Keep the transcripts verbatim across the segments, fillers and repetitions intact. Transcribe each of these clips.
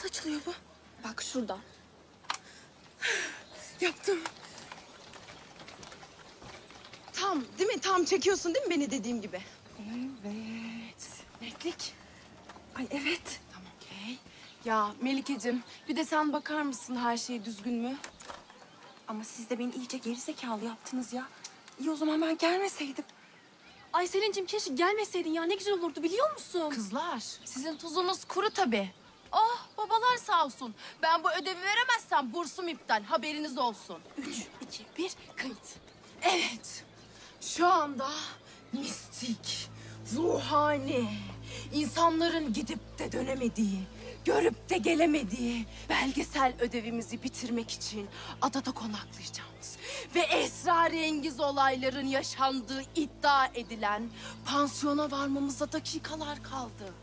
Nasıl açılıyor bu? Bak şurada. Yaptım. Tam değil mi? Tam çekiyorsun değil mi beni dediğim gibi? Evet. Netlik. Ay evet. Tamam. Okay. Ya Melike'cim bir de sen bakar mısın her şey düzgün mü? Ama siz de beni iyice gerizekalı yaptınız ya. İyi o zaman ben gelmeseydim. Ay Selin'cim keşke gelmeseydin ya. Ne güzel olurdu biliyor musun? Kızlar sizin tuzunuz kuru tabii. Oh babalar sağ olsun. Ben bu ödevi veremezsem bursum iptal. Haberiniz olsun. Üç, iki, bir kayıt. Evet. Şu anda mistik, ruhani, insanların gidip de dönemediği, görüp de gelemediği belgesel ödevimizi bitirmek için adada konaklayacağımız ve esrarengiz olayların yaşandığı iddia edilen pansiyona varmamıza dakikalar kaldı.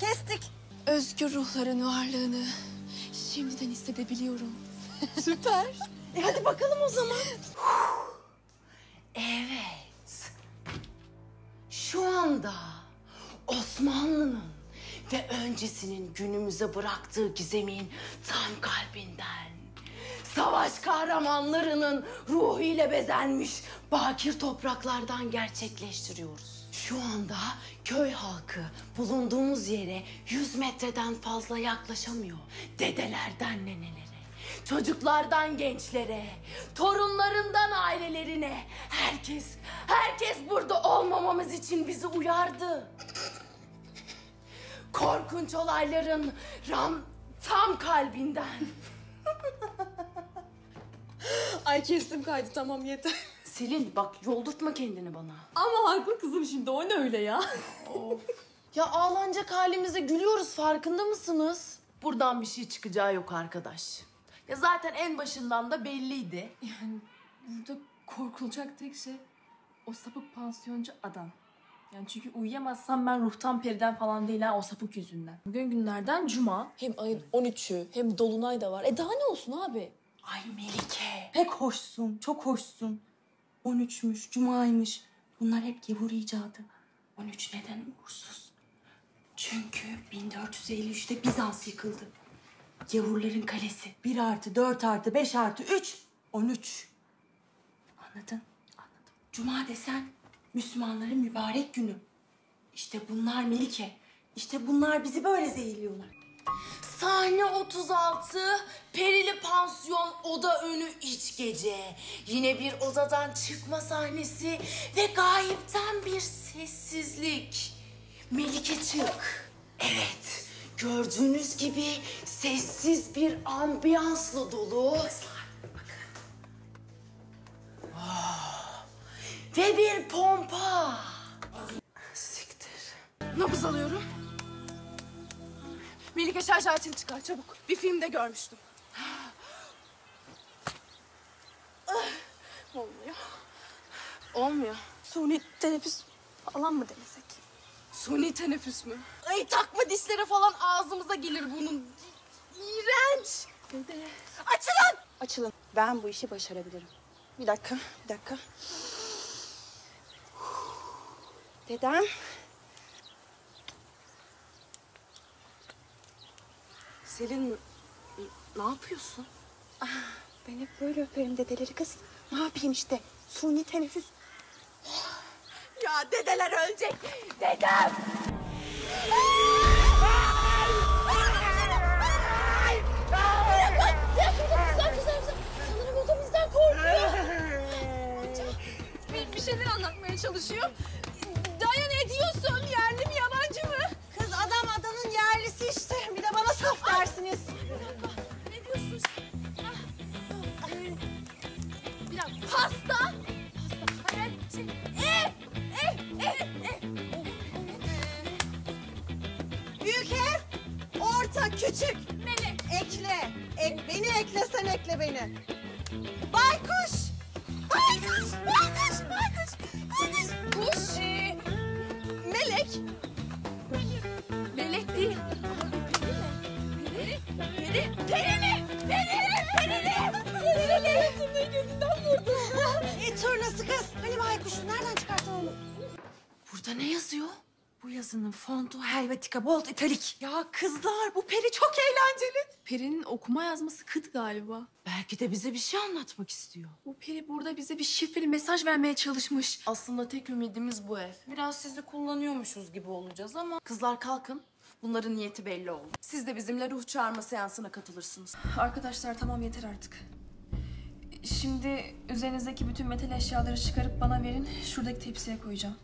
Kestik. Özgür ruhların varlığını şimdiden hissedebiliyorum. Süper. E hadi bakalım o zaman. Evet. Şu anda Osmanlı'nın ve öncesinin günümüze bıraktığı gizemin tam kalbinden, savaş kahramanlarının ruhuyla bezenmiş bakir topraklardan gerçekleştiriyoruz. Şu anda köy halkı bulunduğumuz yere yüz metreden fazla yaklaşamıyor. Dedelerden nenelere, çocuklardan gençlere, torunlarından ailelerine herkes, herkes burada olmamamız için bizi uyardı. Korkunç olayların ram tam kalbinden. Ay kestim kaydı tamam yeter. Selin bak yoldurtma kendini bana. Ama haklı kızım şimdi o ne öyle ya? Ya ağlanacak halimize gülüyoruz farkında mısınız? Buradan bir şey çıkacağı yok arkadaş. Ya zaten en başından da belliydi. Yani burada korkulacak tek şey o sapık pansiyoncu adam. Yani çünkü uyuyamazsam ben ruhtan periden falan değil ha o sapık yüzünden. Bugün günlerden cuma. Hem ayın on üçü hem dolunay da var. E daha ne olsun abi? Ay Melike. Pek hoşsun, çok hoşsun. on üçmüş, cumaymış. Bunlar hep gavur icadı. on üç neden uğursuz? Çünkü bin dört yüz elli üçte Bizans yıkıldı. Gavurların kalesi. bir artı dört artı beş artı üç. on üç. Anladın? Anladım. Cuma desen Müslümanların mübarek günü. İşte bunlar Melike. İşte bunlar bizi böyle zehirliyorlar. Sahne otuz altı, perili pansiyon, oda önü iç gece. Yine bir odadan çıkma sahnesi ve gayipten bir sessizlik. Melike çık. Evet, gördüğünüz gibi sessiz bir ambiyansla dolu. Kızlar, bakın. Oh. Ve bir pompa. Siktir. Nabız alıyorum. Melike şarj aletini çıkar çabuk. Bir filmde görmüştüm. Olmuyor. Olmuyor. Suni teneffüs falan mı denesek? Suni teneffüs mü? Ay takma dişlere falan ağzımıza gelir bunun. İğrenç. Dede. Açılın. Açılın. Ben bu işi başarabilirim. Bir dakika, bir dakika. Dedem. Selin, ne yapıyorsun? Ah, ben hep böyle öperim dedeleri kız. Ne yapayım işte? Suni teneffüs. Ya dedeler ölecek. Dedem! Kızlar, kızlar, kızlar. Sanırım o da bizden korkuyor. Amca, bir, bir şeyler anlatmaya çalışıyor. Daya ne diyorsun? Yerli mi, yabancı mı? Kız adam adanın yerlisi işte. Bir de bana saf dersiniz. Bir dakika. Ne diyorsunuz? Ah. Ah. Bir dakika. Pasta. Pasta. Hayır. Şey. Ev. Ev. Ev. Ev. Büyük ev. Orta. Küçük. Melek. Ekle. Ek, beni ekle sen ekle beni. Baykuş. Baykuş. Baykuş. Baykuş. Baykuş. Kuş. Ee, melek. Melek değil. Peri, peri, perili, perili, perili, perili. Tırnağı gözünden vurdu. E turnası kız. Hani baykuşu nereden çıkarttın onu? Burada ne yazıyor? Bu yazının fontu Helvetica Bold italik. Ya kızlar bu Peri çok eğlenceli. Peri'nin okuma yazması kıt galiba. Belki de bize bir şey anlatmak istiyor. Bu Peri burada bize bir şifreli mesaj vermeye çalışmış. Aslında tek ümidimiz bu ev. Biraz sizi kullanıyormuşuz gibi olacağız ama... Kızlar kalkın. Bunların niyeti belli oldu. Siz de bizimle ruh çağırma seansına katılırsınız. Arkadaşlar tamam yeter artık. Şimdi üzerinizdeki bütün metal eşyaları çıkarıp bana verin. Şuradaki tepsiye koyacağım.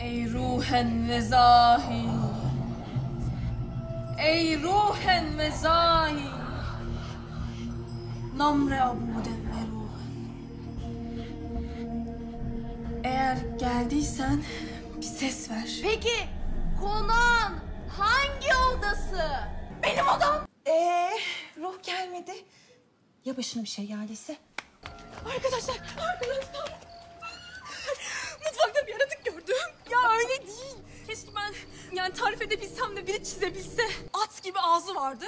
Ey ruhen ve zahin, ey ruhen ve zahin, namre abuden ve ruhen. Eğer geldiysen bir ses ver. Peki konağın hangi odası? Benim odam. Ee, ruh gelmedi. Ya başına bir şey geldiyse? Arkadaşlar, arkadaşlar. Mutfakta bir yaratık gördüm. Ya öyle değil. Keşke ben yani tarif edebilsem de biri çizebilse. At gibi ağzı vardı.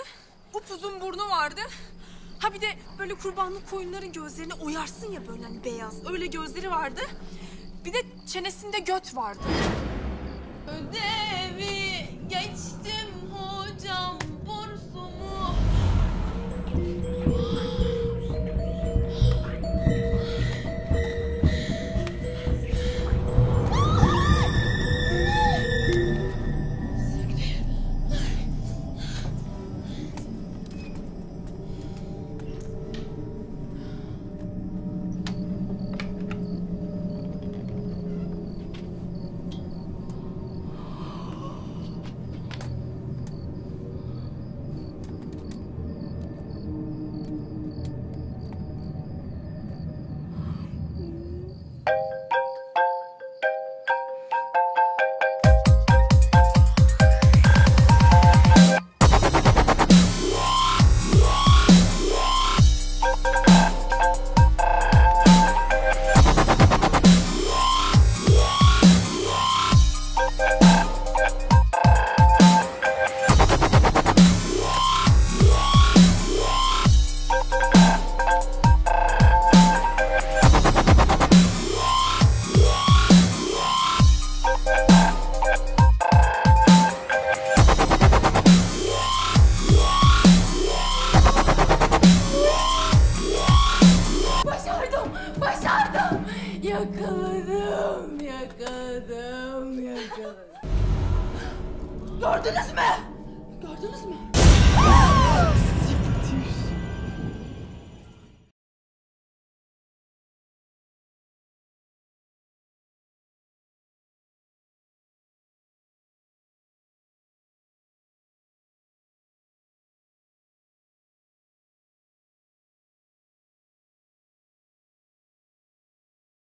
Upuzun burnu vardı. Ha bir de böyle kurbanlık koyunların gözlerini oyarsın ya böyle hani beyaz. Öyle gözleri vardı. Bir de çenesinde göt vardı. Ödevi geçtim hocam. Yakaladım, yakaladım, yakaladım. Gördünüz mü? Gördünüz mü?